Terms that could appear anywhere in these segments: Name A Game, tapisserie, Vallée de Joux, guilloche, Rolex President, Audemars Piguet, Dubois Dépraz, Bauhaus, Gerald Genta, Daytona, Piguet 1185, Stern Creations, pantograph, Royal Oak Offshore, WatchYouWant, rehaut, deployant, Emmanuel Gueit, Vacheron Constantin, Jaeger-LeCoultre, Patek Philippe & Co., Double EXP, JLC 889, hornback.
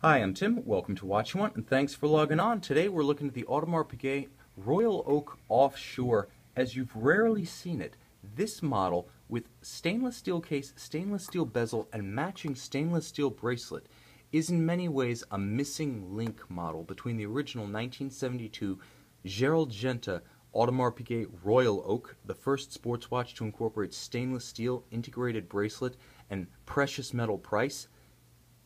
Hi, I'm Tim, welcome to Watch You Want, and thanks for logging on. Today we're looking at the Audemars Piguet Royal Oak Offshore as you've rarely seen it. This model with stainless steel case, stainless steel bezel, and matching stainless steel bracelet is in many ways a missing link model between the original 1972 Gerald Genta Audemars Piguet Royal Oak, the first sports watch to incorporate stainless steel, integrated bracelet, and precious metal price,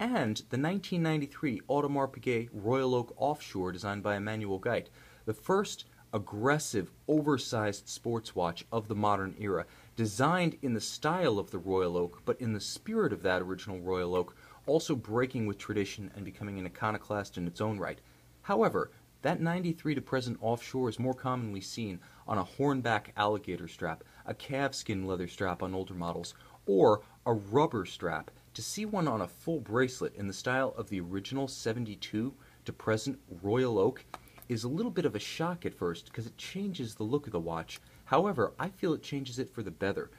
and the 1993 Audemars Piguet Royal Oak Offshore designed by Emmanuel Gueit, the first aggressive, oversized sports watch of the modern era, designed in the style of the Royal Oak, but in the spirit of that original Royal Oak, also breaking with tradition and becoming an iconoclast in its own right. However, that 93 to present offshore is more commonly seen on a hornback alligator strap, a calfskin leather strap on older models, or a rubber strap. To see one on a full bracelet in the style of the original 72 to present Royal Oak is a little bit of a shock at first because it changes the look of the watch. However, I feel it changes it for the better.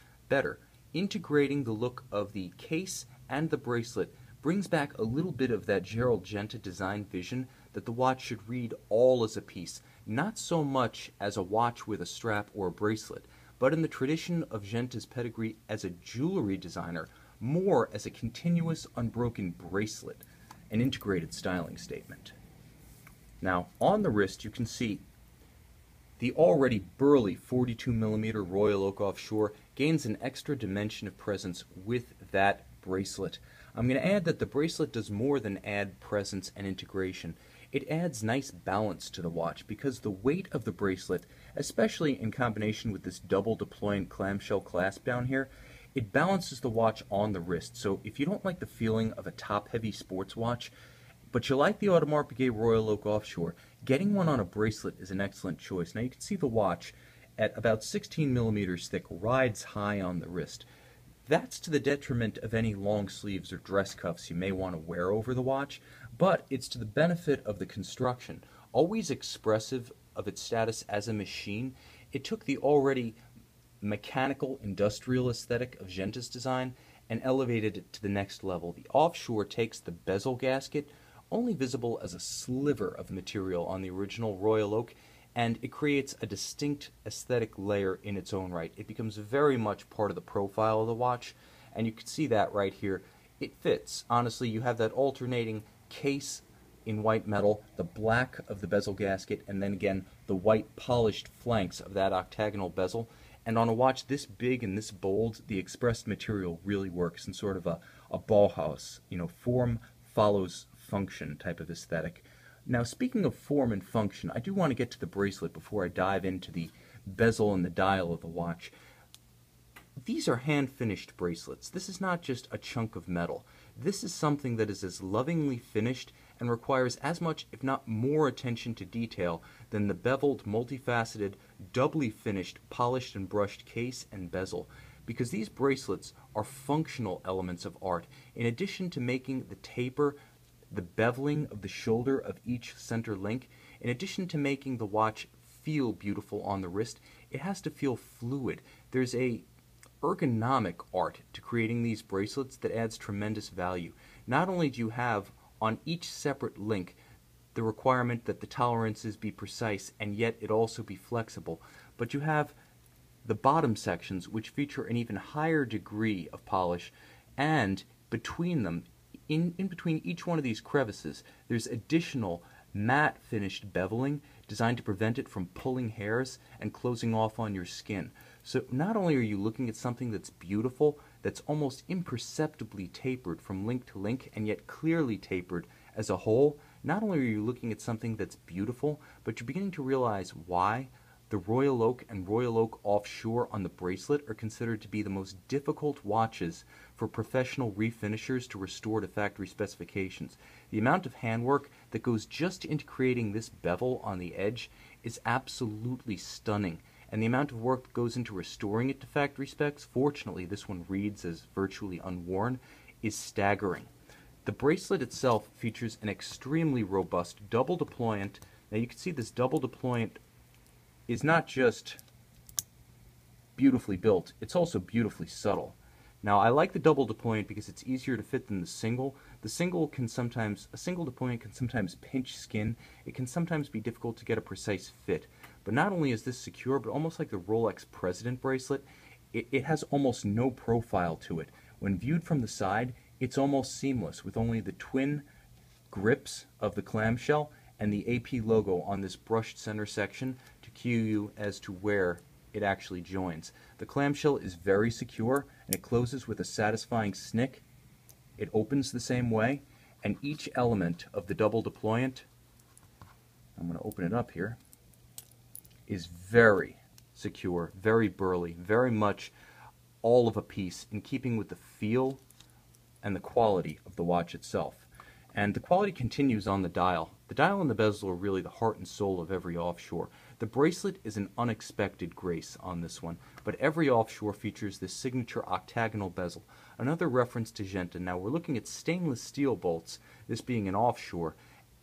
Integrating the look of the case and the bracelet brings back a little bit of that Gerald Genta design vision that the watch should read all as a piece, not so much as a watch with a strap or a bracelet, but in the tradition of Genta's pedigree as a jewelry designer, more as a continuous, unbroken bracelet, an integrated styling statement. Now, on the wrist, you can see the already burly 42mm Royal Oak Offshore gains an extra dimension of presence with that bracelet. I'm going to add that the bracelet does more than add presence and integration. It adds nice balance to the watch because the weight of the bracelet, especially in combination with this double deploying clamshell clasp down here, it balances the watch on the wrist. So if you don't like the feeling of a top-heavy sports watch, but you like the Audemars Piguet Royal Oak Offshore, getting one on a bracelet is an excellent choice. Now you can see the watch at about 16mm thick rides high on the wrist. That's to the detriment of any long sleeves or dress cuffs you may want to wear over the watch, but it's to the benefit of the construction. Always expressive of its status as a machine, it took the already mechanical industrial aesthetic of Genta's design and elevated it to the next level. The offshore takes the bezel gasket, only visible as a sliver of material on the original Royal Oak, and it creates a distinct aesthetic layer in its own right. It becomes very much part of the profile of the watch, and you can see that right here. It fits. Honestly, you have that alternating case in white metal, the black of the bezel gasket, and then again the white polished flanks of that octagonal bezel. And on a watch this big and this bold, the expressed material really works in sort of a Bauhaus, you know, form follows function type of aesthetic. Now, speaking of form and function, I do want to get to the bracelet before I dive into the bezel and the dial of the watch. These are hand-finished bracelets. This is not just a chunk of metal. This is something that is as lovingly finished and requires as much, if not more, attention to detail than the beveled, multifaceted, doubly finished, polished and brushed case and bezel, because these bracelets are functional elements of art. In addition to making the taper, the beveling of the shoulder of each center link, in addition to making the watch feel beautiful on the wrist, it has to feel fluid. There's a ergonomic art to creating these bracelets that adds tremendous value. Not only do you have on each separate link the requirement that the tolerances be precise and yet it also be flexible, but you have the bottom sections which feature an even higher degree of polish, and between them, in between each one of these crevices, there's additional matte finished beveling designed to prevent it from pulling hairs and closing off on your skin. So not only are you looking at something that's beautiful, that's almost imperceptibly tapered from link to link and yet clearly tapered as a whole, not only are you looking at something that's beautiful, but you're beginning to realize why the Royal Oak and Royal Oak Offshore on the bracelet are considered to be the most difficult watches for professional refinishers to restore to factory specifications. The amount of handwork that goes just into creating this bevel on the edge is absolutely stunning. And the amount of work that goes into restoring it to factory specs, fortunately this one reads as virtually unworn, is staggering. The bracelet itself features an extremely robust double deployant. Now you can see this double deployant is not just beautifully built, it's also beautifully subtle. Now I like the double deployant because it's easier to fit than the single. The single can sometimes, a single deployment can sometimes pinch skin. It can sometimes be difficult to get a precise fit. But not only is this secure, but almost like the Rolex President bracelet, it has almost no profile to it. When viewed from the side, it's almost seamless with only the twin grips of the clamshell and the AP logo on this brushed center section to cue you as to where it actually joins. The clamshell is very secure, and it closes with a satisfying snick. It opens the same way, and each element of the double deployant, I'm going to open it up here, is very secure, very burly, very much all of a piece in keeping with the feel and the quality of the watch itself. And the quality continues on the dial. The dial and the bezel are really the heart and soul of every offshore. The bracelet is an unexpected grace on this one, but every offshore features this signature octagonal bezel. Another reference to Genta. Now we're looking at stainless steel bolts, this being an offshore,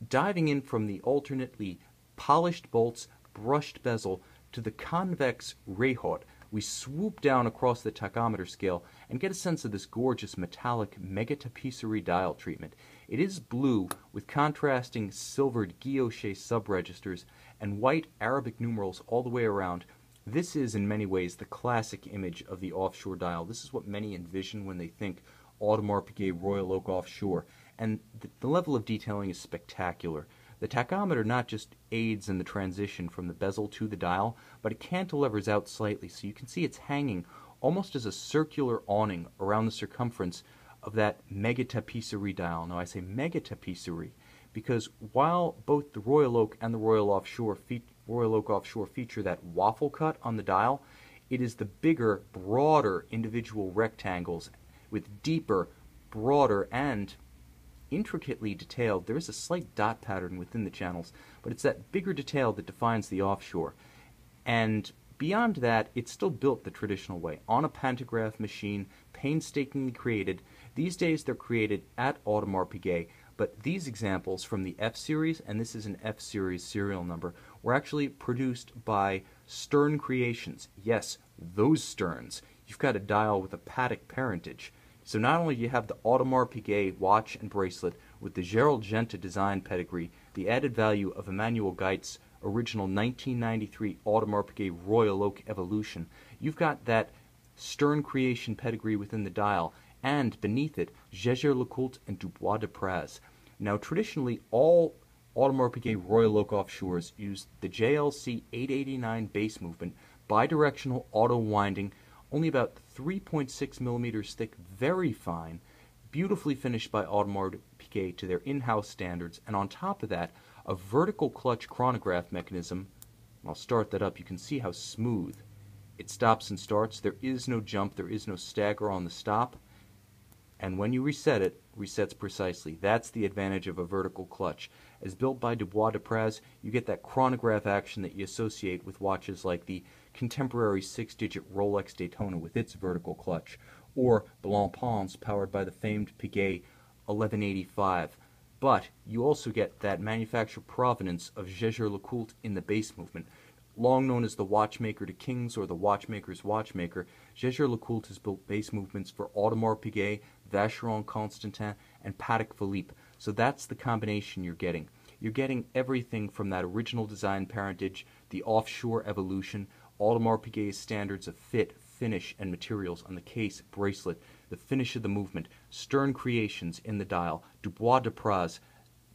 diving in from the alternately polished bolts, brushed bezel, to the convex rehaut. We swoop down across the tachometer scale and get a sense of this gorgeous metallic mega tapisserie dial treatment. It is blue with contrasting silvered guilloche subregisters and white Arabic numerals all the way around. This is in many ways the classic image of the offshore dial. This is what many envision when they think Audemars Piguet Royal Oak Offshore, and the level of detailing is spectacular. The tachometer not just aids in the transition from the bezel to the dial, but it cantilevers out slightly, so you can see it's hanging almost as a circular awning around the circumference of that mega tapisserie dial. Now I say mega tapisserie because while both the Royal Oak and the Royal Oak Offshore feature that waffle cut on the dial, it is the bigger, broader individual rectangles with deeper, broader, and intricately detailed. There is a slight dot pattern within the channels, but it's that bigger detail that defines the offshore. And beyond that, it's still built the traditional way, on a pantograph machine, painstakingly created. These days they're created at Audemars Piguet, but these examples from the F-Series, and this is an F-Series serial number, were actually produced by Stern Creations. Yes, those Sterns. You've got a dial with a Patek parentage. So not only do you have the Audemars Piguet watch and bracelet with the Gerald Genta design pedigree, the added value of Emmanuel Gueit's original 1993 Audemars Piguet Royal Oak Evolution, you've got that Stern Creation pedigree within the dial, and beneath it, Jaeger-LeCoultre and Dubois Dépraz. Now traditionally, all Audemars Piguet Royal Oak Offshores used the JLC 889 base movement, bidirectional auto-winding, only about 3.6 millimeters thick, very fine, beautifully finished by Audemars Piguet to their in-house standards, and on top of that, a vertical clutch chronograph mechanism. I'll start that up. You can see how smooth it stops and starts. There is no jump, there is no stagger on the stop, and when you reset it, resets precisely. That's the advantage of a vertical clutch. As built by Dubois Dépraz, you get that chronograph action that you associate with watches like the contemporary 6-digit Rolex Daytona with its vertical clutch, or Blancpain's powered by the famed Piguet 1185. But you also get that manufactured provenance of Jaeger-LeCoultre in the base movement. Long known as the watchmaker to kings or the watchmaker's watchmaker, Jaeger-LeCoultre has built base movements for Audemars Piguet, Vacheron Constantin, and Patek Philippe. So that's the combination you're getting. You're getting everything from that original design parentage, the offshore evolution, Audemars Piguet's standards of fit, finish, and materials on the case, bracelet, the finish of the movement, Stern Creations in the dial, Dubois Dépraz,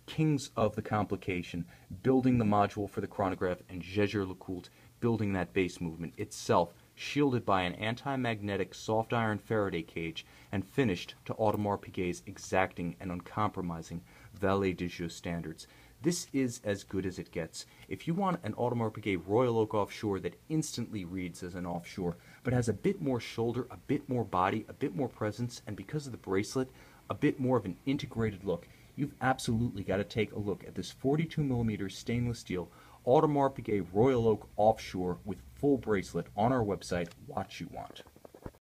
kings of the complication, building the module for the chronograph, and Jaeger-LeCoultre building that base movement itself, shielded by an anti-magnetic soft iron Faraday cage and finished to Audemars Piguet's exacting and uncompromising Vallée de Joux standards. This is as good as it gets. If you want an Audemars Piguet Royal Oak Offshore that instantly reads as an offshore, but has a bit more shoulder, a bit more body, a bit more presence, and because of the bracelet, a bit more of an integrated look, you've absolutely got to take a look at this 42mm stainless steel Audemars Piguet Royal Oak Offshore with full bracelet on our website, WatchYouWant.